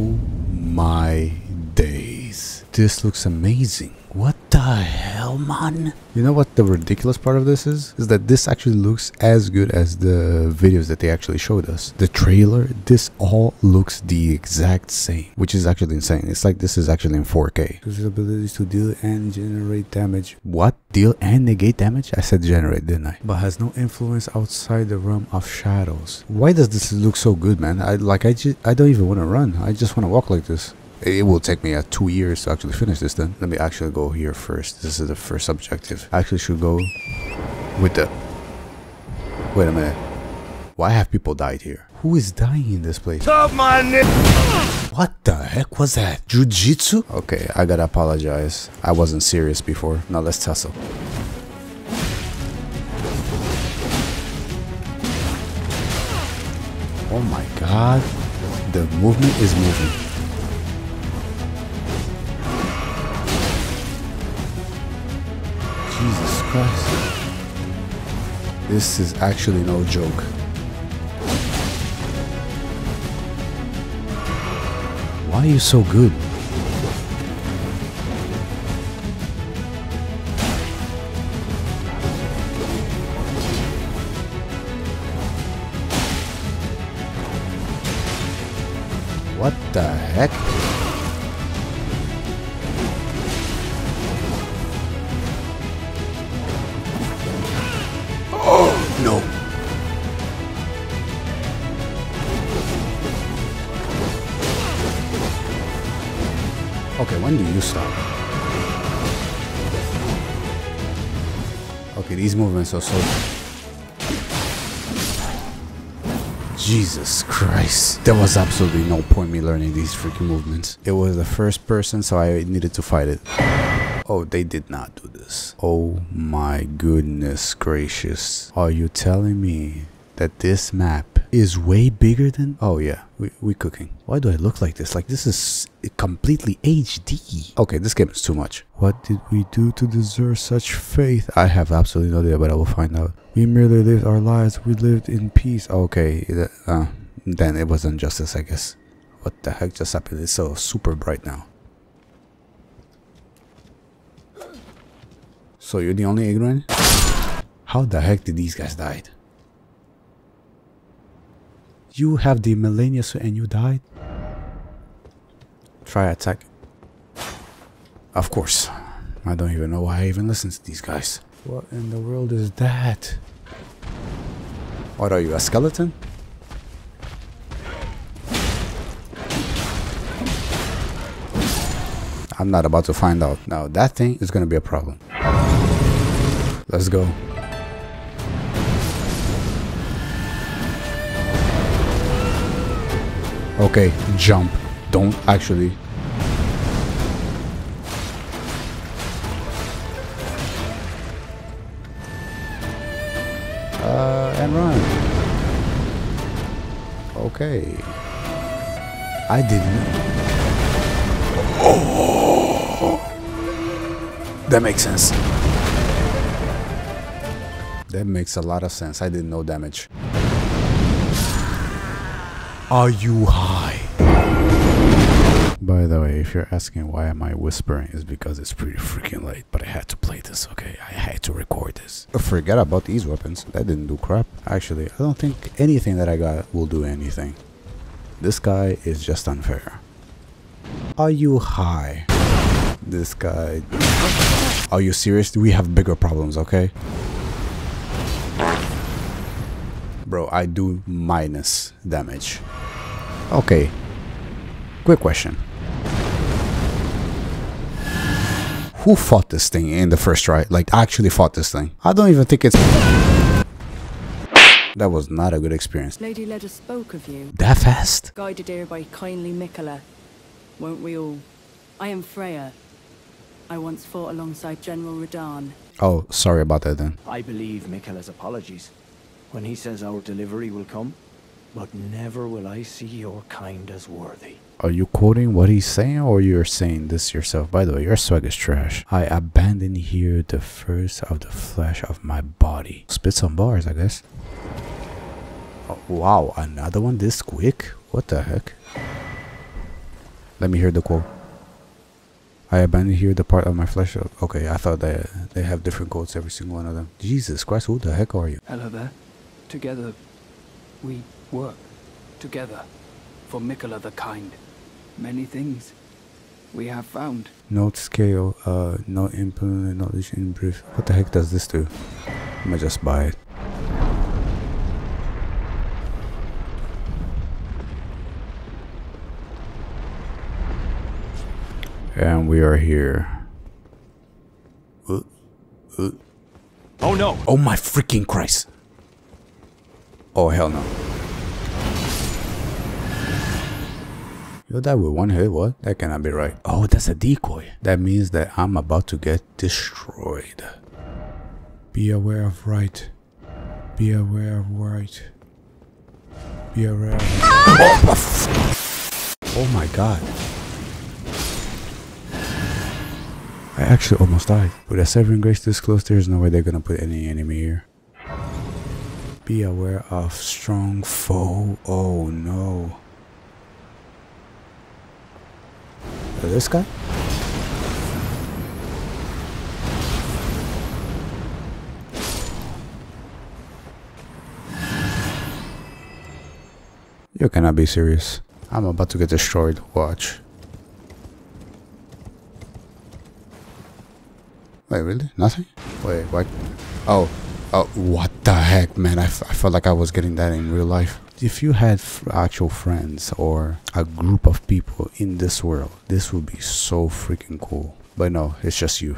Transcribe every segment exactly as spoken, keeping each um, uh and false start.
Oh my days. This looks amazing. What the hell, man? You know what the ridiculous part of this is? Is that this actually looks as good as the videos that they actually showed us. The trailer, this all looks the exact same, which is actually insane. It's like this is actually in four K. His abilities to deal and generate damage. What? Deal and negate damage? I said generate, didn't I? But has no influence outside the realm of shadows. Why does this look so good, man? I like I just I don't even want to run. I just want to walk like this. It will take me uh, two years to actually finish this then. Let me actually go here first. This is the first objective. I actually should go with the... Wait a minute. Why have people died here? Who is dying in this place? Stop my name. What the heck was that? Jiu-jitsu? Okay, I gotta apologize. I wasn't serious before. Now let's tussle. Oh my god. The movement is moving. Jesus Christ. This is actually no joke. Why are you so good? What the heck? No. Okay, when do you stop? Okay, these movements are so... Jesus Christ. There was absolutely no point in me learning these freaking movements. It was the first person, so I needed to fight it. Oh, they did not do this. Oh my goodness gracious. Are you telling me that this map is way bigger than... Oh yeah, we, we cooking. Why do I look like this? Like this is completely H D. Okay, this game is too much. What did we do to deserve such fate? I have absolutely no idea, but I will find out. We merely lived our lives. We lived in peace. Okay, uh, then it was injustice, I guess. What the heck just happened? It's so super bright now. So you're the only ignorant? How the heck did these guys die? You have the millennia and you died? Try attack. Of course. I don't even know why I even listen to these guys. What in the world is that? What are you, a skeleton? I'm not about to find out. Now that thing is gonna be a problem. Let's go. Okay, jump. Don't actually. Uh, and run. Okay. I didn't. Oh! That makes sense. That makes a lot of sense. I did no damage. Are you high? By the way, if you're asking why am I whispering, it's because it's pretty freaking late. But I had to play this, okay? I had to record this. Forget about these weapons. That didn't do crap. Actually, I don't think anything that I got will do anything. This guy is just unfair. Are you high? This guy... Are you serious? We have bigger problems, okay? Bro, I do minus damage. Okay. Quick question. Who fought this thing in the first try? Like, actually fought this thing? I don't even think it's... That was not a good experience. Lady Leda spoke of you. That fast? Guided here by kindly Miquella. Won't we all? I am Freya. I once fought alongside General Radahn. Oh, sorry about that then. I believe Miquella's apologies. When he says our delivery will come, but never will I see your kind as worthy. Are you quoting what he's saying or you're saying this yourself? By the way, your swag is trash. I abandon here the first of the flesh of my body. Spit some bars, I guess. Oh, wow, another one this quick? What the heck? Let me hear the quote. I abandon here the part of my flesh. Okay, I thought that they have different quotes, every single one of them. Jesus Christ, who the heck are you? Hello there. Together, we work. Together, for Miquella the kind. Many things we have found. Note scale, uh, no implement, knowledge in brief. What the heck does this do? I might just buy it. And we are here. Uh, uh. Oh no! Oh my freaking Christ! Oh hell no! You died with one hit? What? That cannot be right. Oh, that's a decoy. That means that I'm about to get destroyed. Be aware of right. Be aware of right. Be aware of right. Ah! Oh, oh my God. I actually almost died. With a severing grace this close, there's no way they're gonna put any enemy here. Be aware of strong foe. Oh no. Oh, this guy? You cannot be serious. I'm about to get destroyed. Watch. Wait, really? Nothing? Wait, what? Oh, oh, what the heck, man? I, f I felt like I was getting that in real life. If you had f actual friends or a group of people in this world, this would be so freaking cool. But no, it's just you.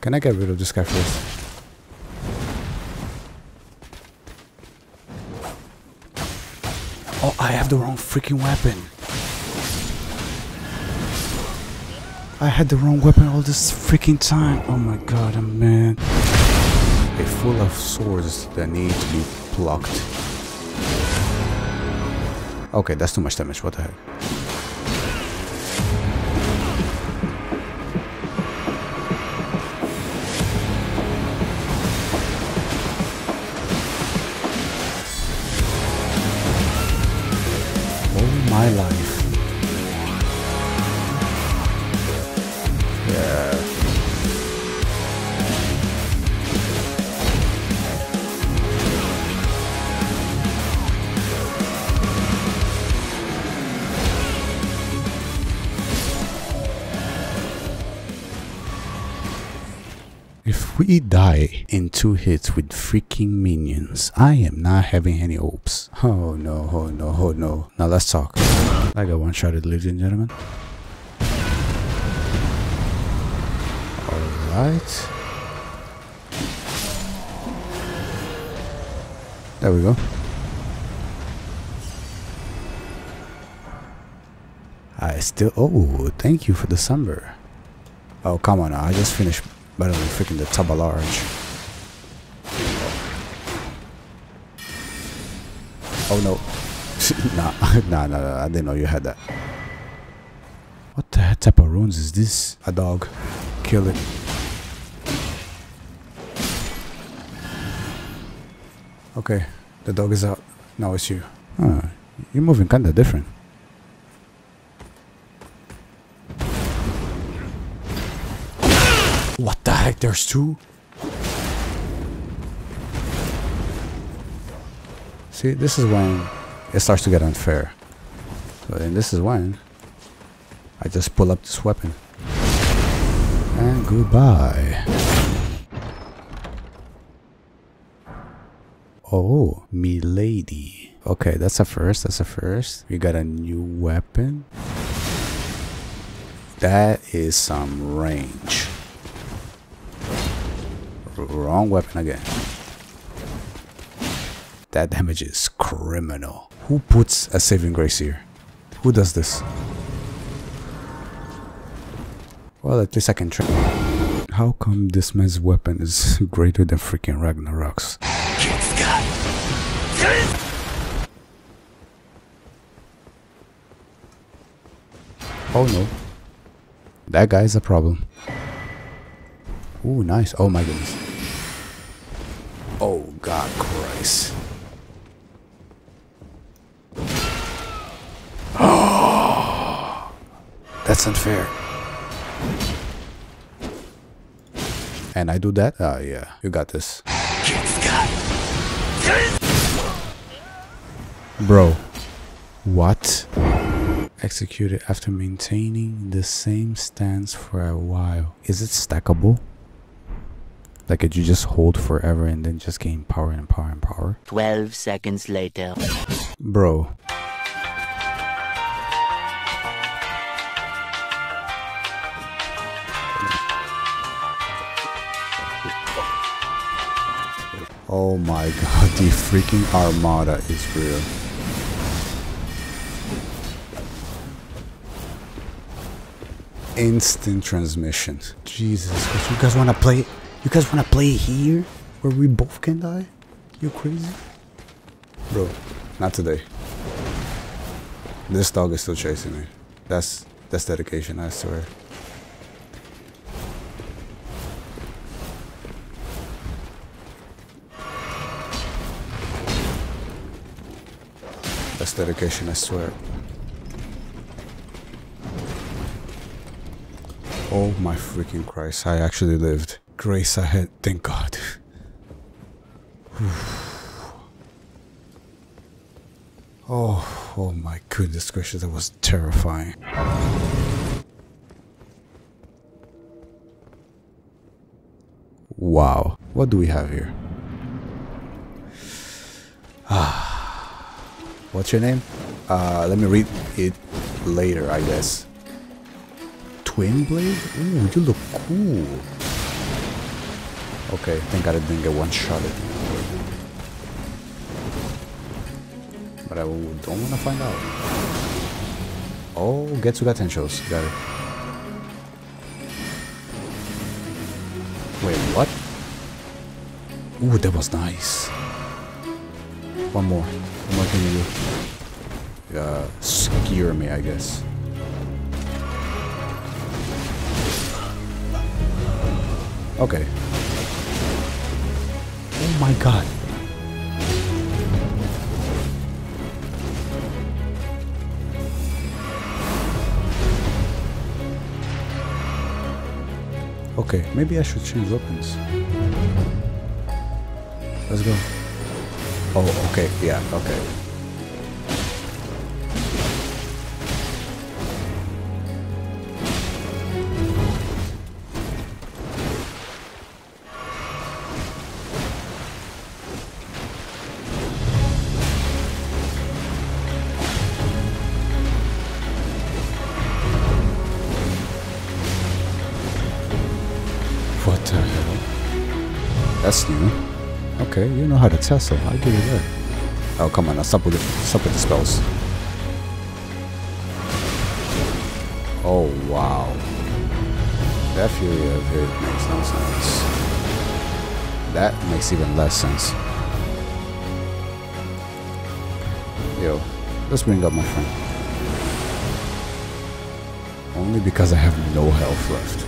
Can I get rid of this guy first? Oh, I have the wrong freaking weapon. I had the wrong weapon all this freaking time. Oh my God, I'm mad. They're full of swords that need to be plucked. Okay, that's too much damage. What the heck. My life. Yeah. If we die in two hits with freaking minions, I am not having any hopes. Oh no, oh no, oh no. Now let's talk. I got one shot at ladies and gentlemen. Alright. There we go. I still. Oh, thank you for the sunburn. Oh, come on. I just finished. Better than freaking the Tabalarge. Oh no. nah, nah, nah, nah, I didn't know you had that. What the heck type of runes is this? A dog. Kill it. Okay, the dog is out. Now it's you. Huh, you're moving kinda different. What the heck? There's two? See, this is when it starts to get unfair. So, and this is when I just pull up this weapon. And goodbye. Oh, milady. Okay, that's a first. That's a first. We got a new weapon. That is some range. Wrong weapon again. That damage is criminal. Who puts a saving grace here? Who does this? Well, at least I can try. How come this man's weapon is greater than freaking Ragnarok's? Oh no. That guy is a problem. Ooh, nice. Oh my goodness. Ah, Christ. Oh, that's unfair. And I do that? Ah, oh, yeah. You got this. Bro. What? Executed after maintaining the same stance for a while. Is it stackable? Like, could you just hold forever and then just gain power and power and power? twelve seconds later. Bro. Oh my god, the freaking armada is real. Instant transmission. Jesus, you guys wanna play? You guys wanna play here? Where we both can die? You crazy? Bro, not today. This dog is still chasing me. That's, that's dedication, I swear. That's dedication, I swear. Oh my freaking Christ, I actually lived. Grace I had, thank God. Oh, oh my goodness gracious, that was terrifying. Wow, what do we have here? Ah. What's your name? Uh, let me read it later, I guess. Twin blade? Ooh, you look cool. Okay, thank God I didn't get one-shotted. But I don't want to find out. Oh, Getsu got ten shows. Got it. Wait, what? Ooh, that was nice. One more. What can you do? Uh, skewer me, I guess. Okay. Oh my god. Okay, maybe I should change weapons. Let's go. Oh, okay, yeah, okay. What the hell? That's new. Okay, you know how to Tesla, I give you that. Oh, come on now, stop with, the, stop with the spells. Oh, wow. That Fury of Hit makes no sense. That makes even less sense. Yo, let's bring up my friend. Only because I have no health left.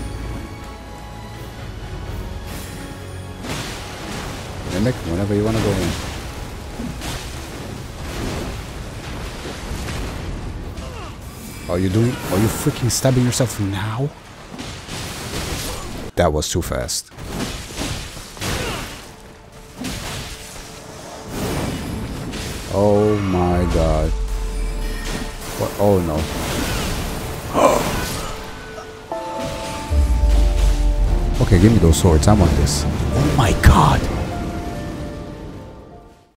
Mimic whenever you want to go in. Are you doing? Are you freaking stabbing yourself now? That was too fast. Oh my god. What? Oh no. Okay, give me those swords. I want this. Oh my god.